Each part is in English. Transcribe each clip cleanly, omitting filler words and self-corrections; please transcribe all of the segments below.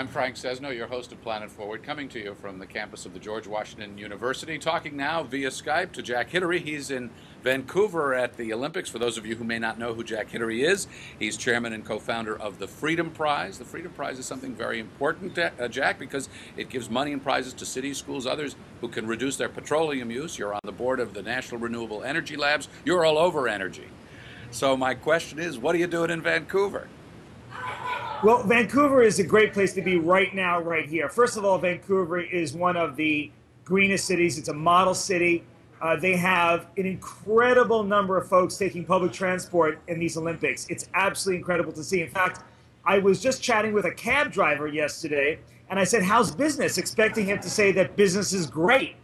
I'm Frank Sesno, your host of Planet Forward, coming to you from the campus of the George Washington University, talking now via Skype to Jack Hidary. He's in Vancouver at the Olympics. For those of you who may not know who Jack Hidary is, he's chairman and co-founder of the Freedom Prize. The Freedom Prize is something very important, Jack, because it gives money and prizes to cities, schools, others who can reduce their petroleum use. You're on the board of the National Renewable Energy Labs. You're all over energy. So my question is, what are you doing in Vancouver? Well, Vancouver is a great place to be right now, right here. First of all, Vancouver is one of the greenest cities. It's a model city. They have an incredible number of folks taking public transport in these Olympics. It's absolutely incredible to see. In fact, I was just chatting with a cab driver yesterday, and I said, how's business? Expecting him to say that business is great.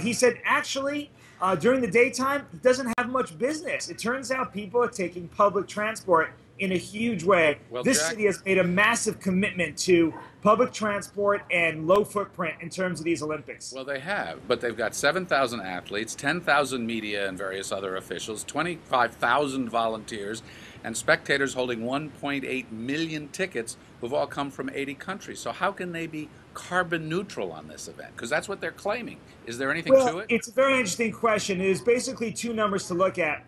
He said, actually, during the daytime, it doesn't have much business. It turns out people are taking public transport in a huge way. Well, this Jack, city has made a massive commitment to public transport and low footprint in terms of these Olympics. Well, they have, but they've got 7,000 athletes, 10,000 media and various other officials, 25,000 volunteers, and spectators holding 1.8 million tickets who've all come from 80 countries. So how can they be carbon neutral on this event? Because that's what they're claiming. Is there anything to it? It's a very interesting question. There's basically two numbers to look at.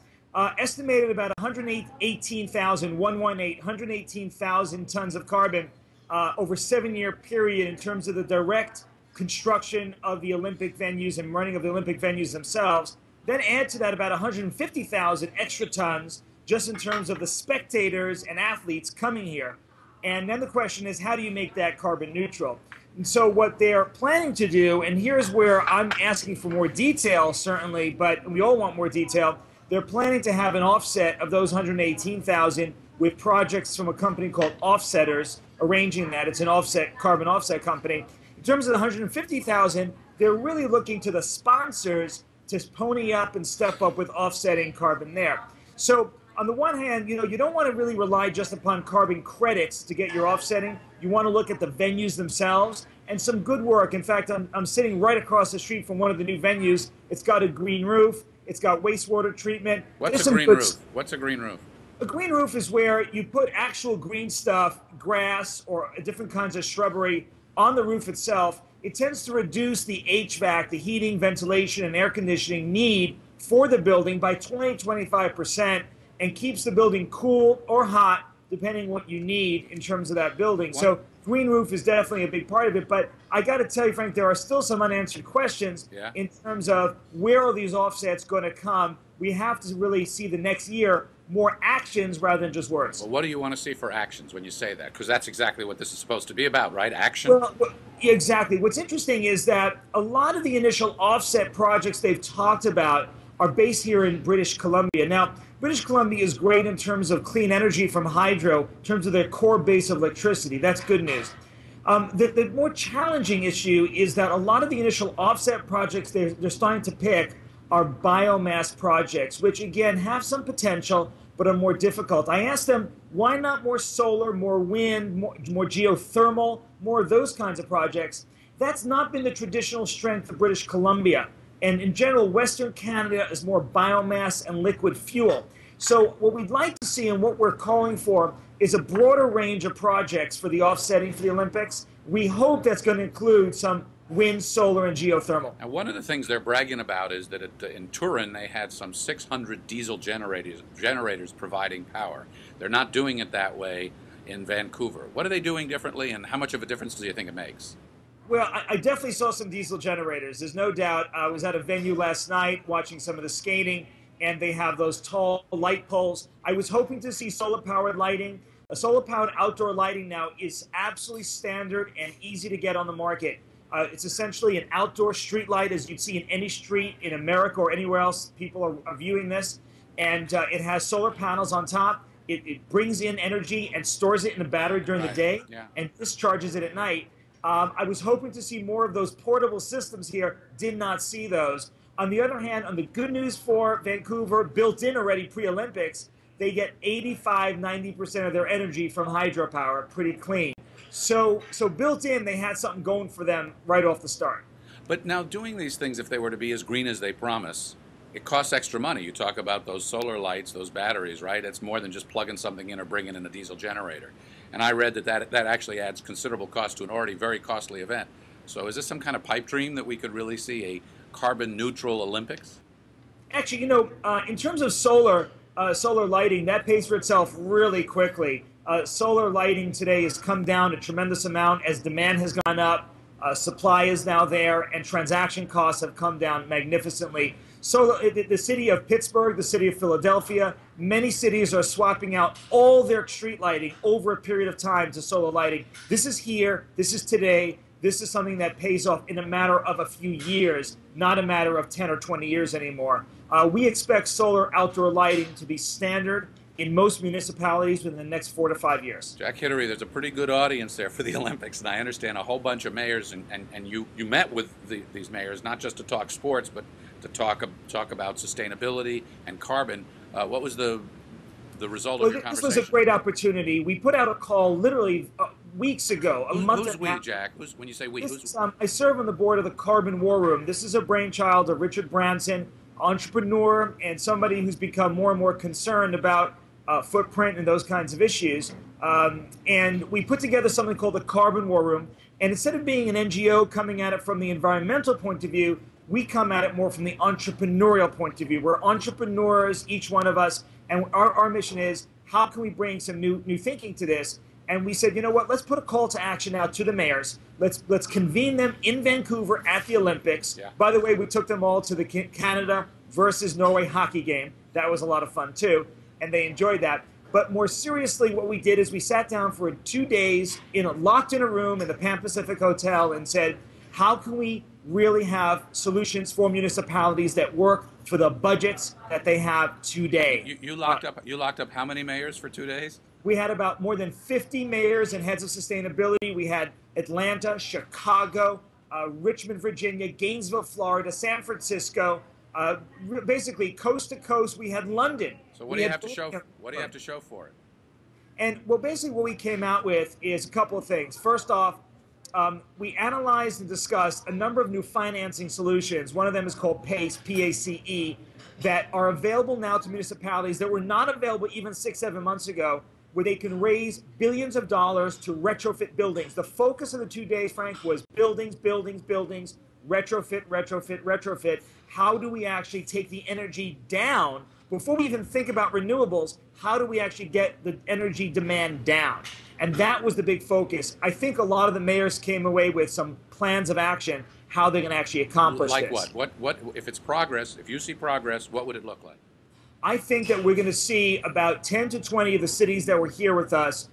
Estimated about 118,000 tons of carbon over a 7-year period in terms of the direct construction of the Olympic venues and running of the Olympic venues themselves. Then add to that about 150,000 extra tons just in terms of the spectators and athletes coming here. And then the question is, how do you make that carbon neutral? And so what they're planning to do, and here's where I'm asking for more detail, certainly, but we all want more detail. They're planning to have an offset of those 118,000 with projects from a company called Offsetters arranging that. It's an offset, carbon offset company. In terms of the 150,000, they're really looking to the sponsors to pony up and step up with offsetting carbon there. So on the one hand, you know, you don't want to really rely just upon carbon credits to get your offsetting. You want to look at the venues themselves and some good work. In fact, I'm sitting right across the street from one of the new venues. It's got a green roof. It's got wastewater treatment. What's a green roof? What's a green roof? A green roof is where you put actual green stuff, grass or different kinds of shrubbery on the roof itself. It tends to reduce the HVAC, the heating, ventilation, and air conditioning need for the building by 20–25% and keeps the building cool or hot, depending what you need in terms of that building. What? So green roof is definitely a big part of it, but I got to tell you, Frank, there are still some unanswered questions in terms of where are these offsets going to come. We have to really see the next year more actions rather than just words. Well, what do you want to see for actions when you say that? Because that's exactly what this is supposed to be about, right? Action? Well, exactly. What's interesting is that a lot of the initial offset projects they've talked about are based here in British Columbia. Now, British Columbia is great in terms of clean energy from hydro, in terms of their core base of electricity. That's good news. The more challenging issue is that a lot of the initial offset projects they're starting to pick are biomass projects, which again have some potential, but are more difficult. I asked them, why not more solar, more wind, more geothermal, more of those kinds of projects? That's not been the traditional strength of British Columbia. And in general, Western Canada is more biomass and liquid fuel. So what we'd like to see and what we're calling for is a broader range of projects for the offsetting for the Olympics. We hope that's going to include some wind, solar, and geothermal. And one of the things they're bragging about is that in Turin, they had some 600 diesel generators providing power. They're not doing it that way in Vancouver. What are they doing differently, and how much of a difference do you think it makes? Well, I definitely saw some diesel generators. There's no doubt. I was at a venue last night watching some of the skating, and they have those tall light poles. I was hoping to see solar-powered lighting. Solar-powered outdoor lighting now is absolutely standard and easy to get on the market. It's essentially an outdoor street light, as you'd see in any street in America or anywhere else. People are viewing this, and it has solar panels on top. It brings in energy and stores it in a battery during the day and discharges it at night. I was hoping to see more of those portable systems here, did not see those. On the other hand, on the good news for Vancouver, built in already pre-Olympics, they get 85–90% of their energy from hydropower, pretty clean. So built in, they had something going for them right off the start. But now doing these things, if they were to be as green as they promise, it costs extra money. You talk about those solar lights, those batteries, right? It's more than just plugging something in or bringing in a diesel generator. And I read that actually adds considerable cost to an already very costly event. So is this some kind of pipe dream that we could really see a carbon neutral Olympics? Actually, you know, in terms of solar lighting, that pays for itself really quickly. Solar lighting today has come down a tremendous amount as demand has gone up, supply is now there, and transaction costs have come down magnificently. So the city of Pittsburgh, the city of Philadelphia, many cities are swapping out all their street lighting over a period of time to solar lighting. This is here, this is today, this is something that pays off in a matter of a few years, not a matter of 10 or 20 years anymore. We expect solar outdoor lighting to be standard in most municipalities within the next 4 to 5 years. Jack Hidary, there's a pretty good audience there for the Olympics, and I understand a whole bunch of mayors, and you met with these mayors, not just to talk sports, but to talk about sustainability and carbon. What was the result of your conversation? This was a great opportunity. We put out a call literally weeks ago, a month and a half. Who's we, Jack? Who's, when you say we, who's I serve on the board of the Carbon War Room. This is a brainchild of Richard Branson, entrepreneur, and somebody who's become more and more concerned about footprint and those kinds of issues. And we put together something called the Carbon War Room. And instead of being an NGO coming at it from the environmental point of view, we come at it more from the entrepreneurial point of view. We're entrepreneurs, each one of us, and our mission is how can we bring some new thinking to this? And we said, you know what, let's put a call to action out to the mayors. Let's convene them in Vancouver at the Olympics. Yeah. By the way, we took them all to the Canada versus Norway hockey game. That was a lot of fun too, and they enjoyed that. But more seriously, what we did is we sat down for 2 days locked in a room in the Pan Pacific Hotel and said, how can we really have solutions for municipalities that work for the budgets that they have today? You locked up how many mayors for 2 days? We had about more than 50 mayors and heads of sustainability. We had Atlanta, Chicago, Richmond, Virginia, Gainesville, Florida, San Francisco, basically coast to coast. We had London. So what do you have to show? What do you have to show for it? And well, basically, what we came out with is a couple of things. First off, we analyzed and discussed a number of new financing solutions. One of them is called PACE, P-A-C-E, that are available now to municipalities that were not available even 6, 7 months ago, where they can raise billions of dollars to retrofit buildings. The focus of the 2 days, Frank, was buildings, buildings, buildings, retrofit, retrofit, retrofit. How do we actually take the energy down? Before we even think about renewables, how do we actually get the energy demand down? And that was the big focus. I think a lot of the mayors came away with some plans of action, how they're going to actually accomplish this. Like what? What? If it's progress, if you see progress, what would it look like? I think that we're going to see about 10 to 20 of the cities that were here with us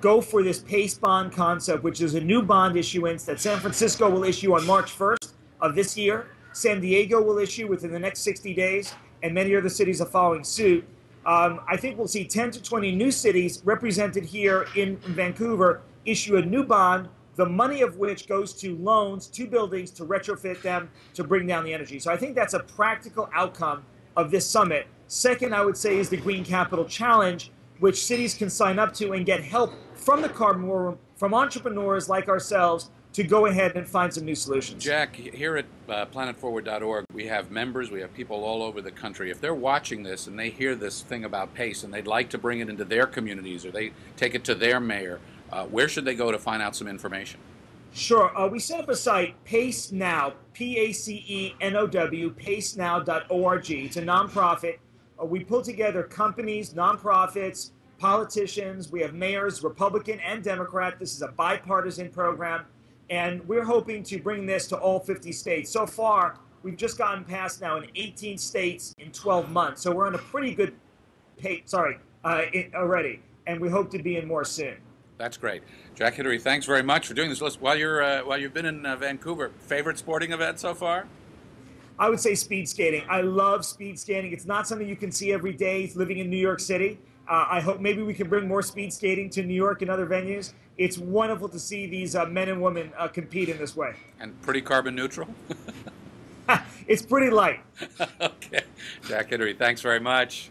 go for this PACE bond concept, which is a new bond issuance that San Francisco will issue on March 1st of this year. San Diego will issue within the next 60 days, and many other cities are following suit. I think we'll see 10 to 20 new cities represented here in Vancouver issue a new bond, the money of which goes to loans, to buildings, to retrofit them, to bring down the energy. So I think that's a practical outcome of this summit. Second, I would say, is the Green Capital Challenge, which cities can sign up to and get help from the Carbon War Room, from entrepreneurs like ourselves, to go ahead and find some new solutions. Jack, here at planetforward.org, we have members, we have people all over the country. If they're watching this and they hear this thing about PACE and they'd like to bring it into their communities or they take it to their mayor, where should they go to find out some information? Sure. We set up a site, PACE Now, P-A-C-E-N-O-W, PaceNow.org. It's a nonprofit. We pull together companies, nonprofits, politicians. We have mayors, Republican and Democrat. This is a bipartisan program. And we're hoping to bring this to all 50 states. So far, we've just gotten past now in 18 states in 12 months. So we're on a pretty good pace already. And we hope to be in more soon. That's great. Jack Hidary, thanks very much for doing this. While you've been in Vancouver, favorite sporting event so far? I would say speed skating. I love speed skating. It's not something you can see every day living in New York City. I hope maybe we can bring more speed skating to New York and other venues. It's wonderful to see these men and women compete in this way. And pretty carbon neutral? It's pretty light. Okay. Jack Hidary, thanks very much.